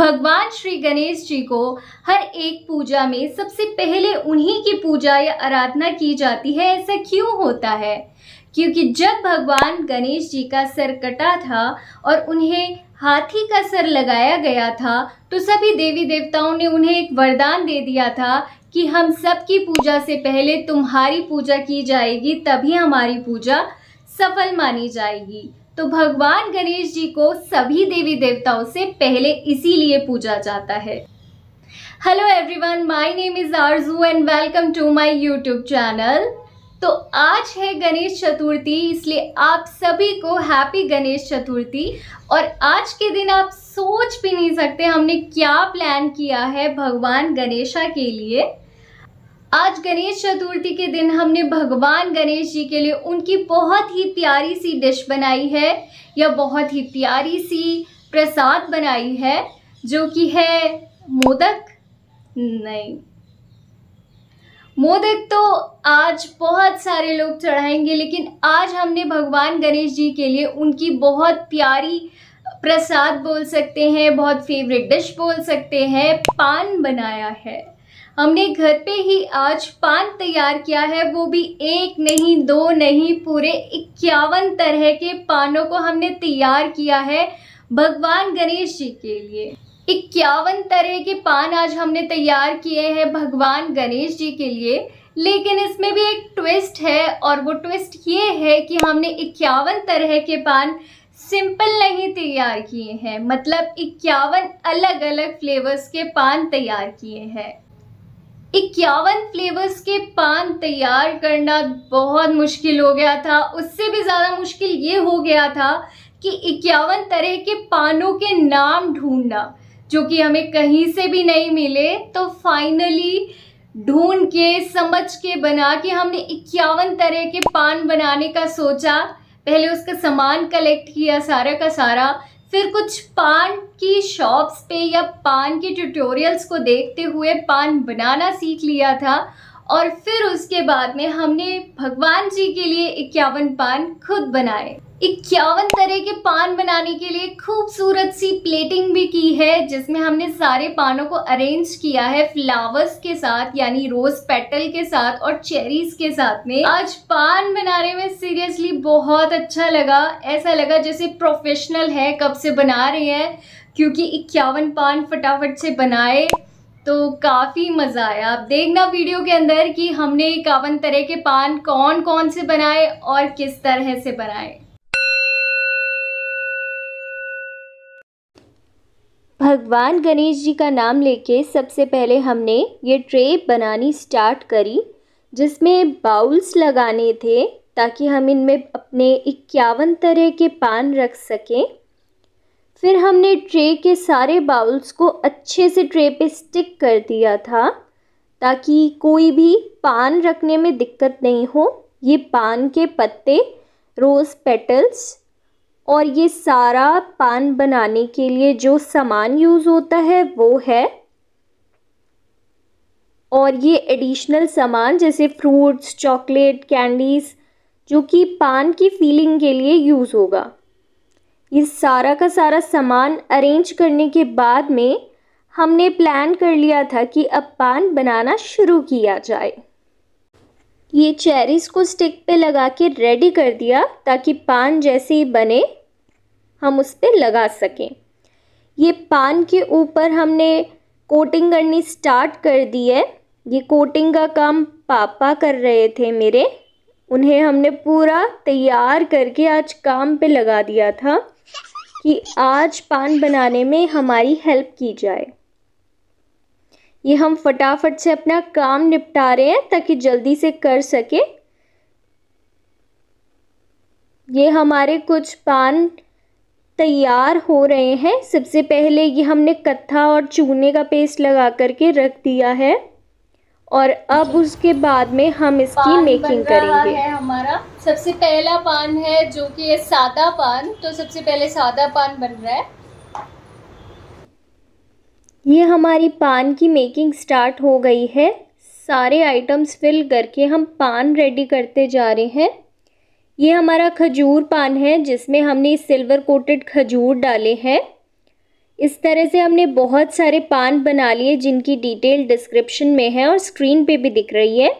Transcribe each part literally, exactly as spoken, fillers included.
भगवान श्री गणेश जी को हर एक पूजा में सबसे पहले उन्हीं की पूजा या आराधना की जाती है। ऐसा क्यों होता है? क्योंकि जब भगवान गणेश जी का सर कटा था और उन्हें हाथी का सर लगाया गया था तो सभी देवी देवताओं ने उन्हें एक वरदान दे दिया था कि हम सबकी पूजा से पहले तुम्हारी पूजा की जाएगी, तभी हमारी पूजा सफल मानी जाएगी। तो भगवान गणेश जी को सभी देवी देवताओं से पहले इसीलिए पूजा जाता है। Hello everyone, my name is Arzoo and welcome to my YouTube channel. तो आज है गणेश चतुर्थी, इसलिए आप सभी को हैप्पी गणेश चतुर्थी। और आज के दिन आप सोच भी नहीं सकते हमने क्या प्लान किया है भगवान गणेशा के लिए। आज गणेश चतुर्थी के दिन हमने भगवान गणेश जी के लिए उनकी बहुत ही प्यारी सी डिश बनाई है या बहुत ही प्यारी सी प्रसाद बनाई है, जो कि है मोदक। नहीं, मोदक तो आज बहुत सारे लोग चढ़ाएंगे, लेकिन आज हमने भगवान गणेश जी के लिए उनकी बहुत प्यारी प्रसाद बोल सकते हैं, बहुत फेवरेट डिश बोल सकते हैं, पान बनाया है। हमने घर पे ही आज पान तैयार किया है, वो भी एक नहीं, दो नहीं, पूरे इक्यावन तरह के पानों को हमने तैयार किया है भगवान गणेश जी के लिए। इक्यावन तरह के पान आज हमने तैयार किए हैं भगवान गणेश जी के लिए, लेकिन इसमें भी एक ट्विस्ट है और वो ट्विस्ट ये है कि हमने इक्यावन तरह के पान सिंपल नहीं तैयार किए हैं, मतलब इक्यावन अलग अलग फ्लेवर्स के पान तैयार किए हैं। इक्यावन फ्लेवर्स के पान तैयार करना बहुत मुश्किल हो गया था। उससे भी ज़्यादा मुश्किल ये हो गया था कि इक्यावन तरह के पानों के नाम ढूंढना, जो कि हमें कहीं से भी नहीं मिले। तो फाइनली ढूंढ के, समझ के, बना के हमने इक्यावन तरह के पान बनाने का सोचा। पहले उसका सामान कलेक्ट किया सारा का सारा, फिर कुछ पान की शॉप्स पे या पान के ट्यूटोरियल्स को देखते हुए पान बनाना सीख लिया था। और फिर उसके बाद में हमने भगवान जी के लिए इक्यावन पान खुद बनाए। इक्यावन तरह के पान बनाने के लिए खूबसूरत सी प्लेटिंग भी की है, जिसमें हमने सारे पानों को अरेंज किया है फ्लावर्स के साथ, यानी रोज पेटल के साथ और चेरीज के साथ में। आज पान बनाने में सीरियसली बहुत अच्छा लगा, ऐसा लगा जैसे प्रोफेशनल है, कब से बना रहे हैं, क्योंकि इक्यावन पान फटाफट से बनाए तो काफ़ी मज़ा आया। आप देखना वीडियो के अंदर कि हमने इक्यावन तरह के पान कौन कौन से बनाए और किस तरह से बनाए। भगवान गणेश जी का नाम लेके सबसे पहले हमने ये ट्रे बनानी स्टार्ट करी, जिसमें बाउल्स लगाने थे ताकि हम इनमें अपने इक्यावन तरह के पान रख सकें। फिर हमने ट्रे के सारे बाउल्स को अच्छे से ट्रे पे स्टिक कर दिया था ताकि कोई भी पान रखने में दिक्कत नहीं हो। ये पान के पत्ते, रोज़ पेटल्स और ये सारा पान बनाने के लिए जो सामान यूज़ होता है वो है, और ये एडिशनल सामान जैसे फ्रूट्स, चॉकलेट, कैंडीज़, जो कि पान की फीलिंग के लिए यूज़ होगा। ये सारा का सारा सामान अरेंज करने के बाद में हमने प्लान कर लिया था कि अब पान बनाना शुरू किया जाए। ये चेरीज़ को स्टिक पे लगा के रेडी कर दिया ताकि पान जैसे ही बने हम उस पर लगा सकें। ये पान के ऊपर हमने कोटिंग करनी स्टार्ट कर दी है। ये कोटिंग का काम पापा कर रहे थे मेरे, उन्हें हमने पूरा तैयार करके आज काम पे लगा दिया था कि आज पान बनाने में हमारी हेल्प की जाए। ये हम फटाफट से अपना काम निपटा रहे हैं ताकि जल्दी से कर सके। ये हमारे कुछ पान तैयार हो रहे हैं। सबसे पहले ये हमने कत्था और चूने का पेस्ट लगा करके रख दिया है और अब उसके बाद में हम इसकी मेकिंग करेंगे। है हमारा सबसे पहला पान है जो कि ये सादा पान, तो सबसे पहले सादा पान बन रहा है। ये हमारी पान की मेकिंग स्टार्ट हो गई है। सारे आइटम्स फिल करके हम पान रेडी करते जा रहे हैं। ये हमारा खजूर पान है, जिसमें हमने सिल्वर कोटेड खजूर डाले हैं। इस तरह से हमने बहुत सारे पान बना लिए जिनकी डिटेल डिस्क्रिप्शन में है और स्क्रीन पे भी दिख रही है।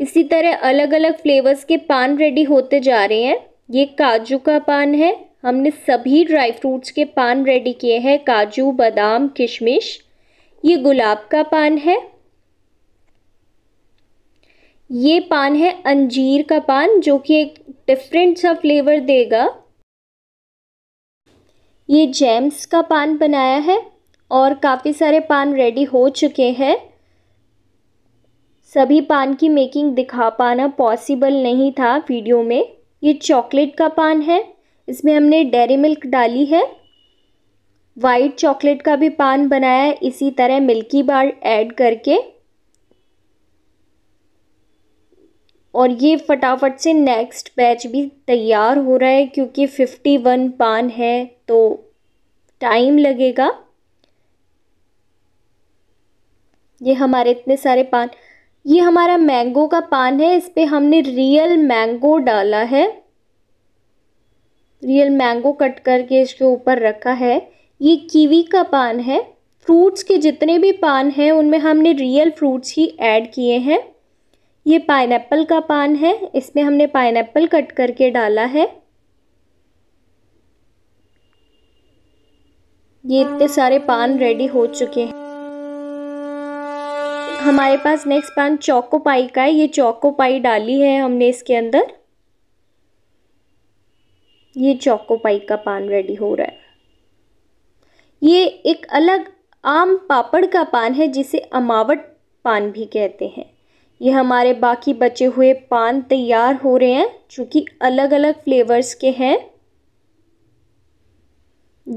इसी तरह अलग अलग फ्लेवर्स के पान रेडी होते जा रहे हैं। ये काजू का पान है, हमने सभी ड्राई फ्रूट्स के पान रेडी किए हैं, काजू, बादाम, किशमिश। ये गुलाब का पान है, ये पान है अंजीर का पान जो कि एक डिफरेंट सा फ्लेवर देगा। ये जेम्स का पान बनाया है और काफ़ी सारे पान रेडी हो चुके हैं। सभी पान की मेकिंग दिखा पाना पॉसिबल नहीं था वीडियो में। ये चॉकलेट का पान है, इसमें हमने डेरी मिल्क डाली है। वाइट चॉकलेट का भी पान बनाया है इसी तरह मिल्की बार ऐड करके। और ये फटाफट से नेक्स्ट बैच भी तैयार हो रहा है क्योंकि इक्यावन पान है तो टाइम लगेगा। ये हमारे इतने सारे पान। ये हमारा मैंगो का पान है, इस पे हमने रियल मैंगो डाला है, रियल मैंगो कट करके इसके ऊपर रखा है। ये कीवी का पान है। फ्रूट्स के जितने भी पान हैं उनमें हमने रियल फ्रूट्स ही ऐड किए हैं। ये पाइनएप्पल का पान है, इसमें हमने पाइनएप्पल कट करके डाला है। ये इतने सारे पान रेडी हो चुके हैं। हमारे पास नेक्स्ट पान चोको पाई का है। ये चोको पाई डाली है हमने इसके अंदर। ये चोको पाई का पान रेडी हो रहा है। ये एक अलग आम पापड़ का पान है जिसे अमावट पान भी कहते हैं। ये हमारे बाकी बचे हुए पान तैयार हो रहे हैं जो कि अलग अलग फ्लेवर्स के हैं।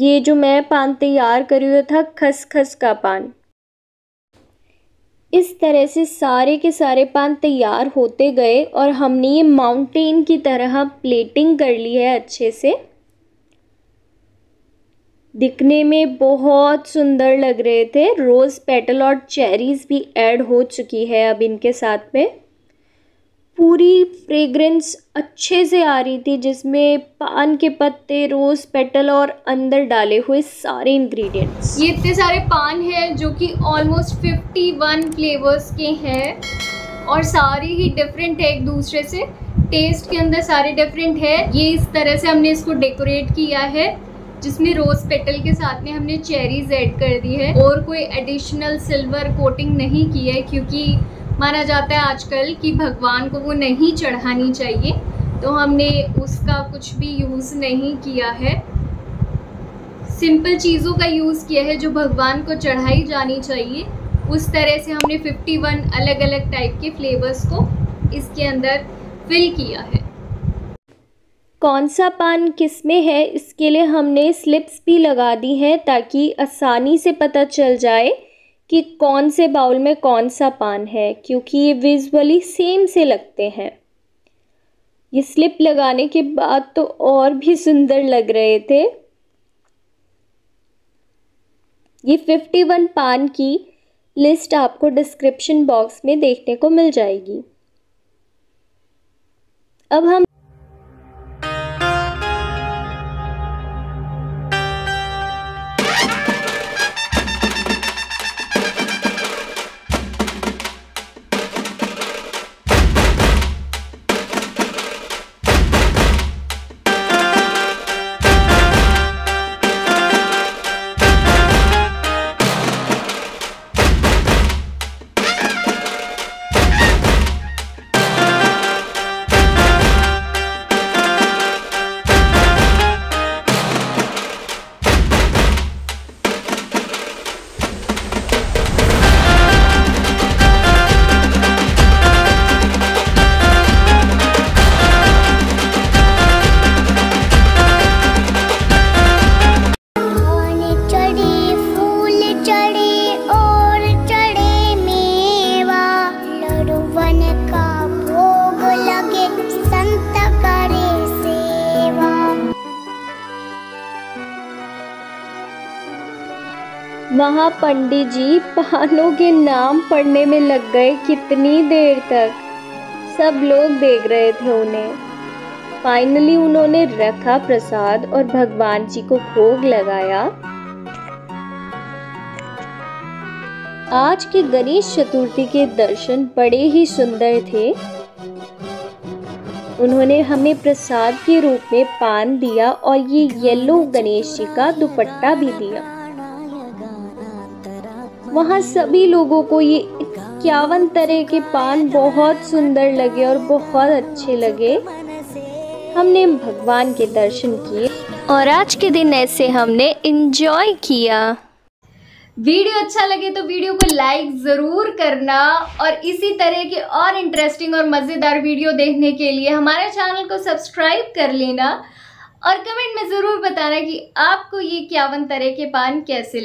ये जो मैं पान तैयार कर रही था खस खस का पान। इस तरह से सारे के सारे पान तैयार होते गए और हमने ये माउंटेन की तरह प्लेटिंग कर ली है अच्छे से। दिखने में बहुत सुंदर लग रहे थे। रोज़ पेटल और चेरीज़ भी ऐड हो चुकी है अब इनके साथ में। पूरी फ्रेग्रेंस अच्छे से आ रही थी जिसमें पान के पत्ते, रोज़ पेटल और अंदर डाले हुए सारे इंग्रेडिएंट्स। ये इतने सारे पान हैं जो कि ऑलमोस्ट इक्यावन फ्लेवर्स के हैं और सारे ही डिफरेंट है एक दूसरे से, टेस्ट के अंदर सारे डिफरेंट है। ये इस तरह से हमने इसको डेकोरेट किया है जिसमें रोज़ पेटल के साथ में हमने चेरीज ऐड कर दी है और कोई एडिशनल सिल्वर कोटिंग नहीं की है क्योंकि माना जाता है आजकल कि भगवान को वो नहीं चढ़ानी चाहिए, तो हमने उसका कुछ भी यूज़ नहीं किया है। सिंपल चीज़ों का यूज़ किया है जो भगवान को चढ़ाई जानी चाहिए। उस तरह से हमने इक्यावन अलग अलग टाइप के फ्लेवर्स को इसके अंदर फिल किया है। कौन सा पान किस में है इसके लिए हमने स्लिप्स भी लगा दी हैं ताकि आसानी से पता चल जाए कि कौन से बाउल में कौन सा पान है क्योंकि ये विजुअली सेम से लगते हैं। ये स्लिप लगाने के बाद तो और भी सुंदर लग रहे थे। ये इक्यावन पान की लिस्ट आपको डिस्क्रिप्शन बॉक्स में देखने को मिल जाएगी। अब हम वहाँ पंडित जी पानों के नाम पढ़ने में लग गए कितनी देर तक। सब लोग देख रहे थे उन्हें। फाइनली उन्होंने रखा प्रसाद और भगवान जी को भोग लगाया। आज के गणेश चतुर्थी के दर्शन बड़े ही सुंदर थे। उन्होंने हमें प्रसाद के रूप में पान दिया और ये येलो गणेश जी का दुपट्टा भी दिया। वहाँ सभी लोगों को ये इक्यावन तरह के पान बहुत सुंदर लगे और बहुत अच्छे लगे। हमने भगवान के दर्शन किए और आज के दिन ऐसे हमने एंजॉय किया। वीडियो अच्छा लगे तो वीडियो को लाइक ज़रूर करना और इसी तरह के और इंटरेस्टिंग और मज़ेदार वीडियो देखने के लिए हमारे चैनल को सब्सक्राइब कर लेना और कमेंट में ज़रूर बताना कि आपको ये इक्यावन तरह के पान कैसे